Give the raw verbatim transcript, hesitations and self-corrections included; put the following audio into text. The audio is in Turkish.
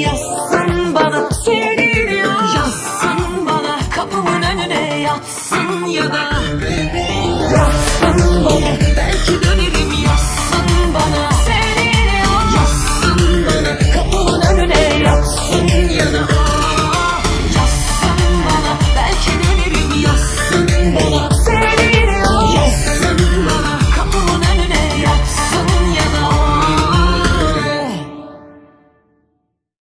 yazsın bana sevdiğini, yazsın bana kapımın önüne yatsın ya da yazsın bana belki dön.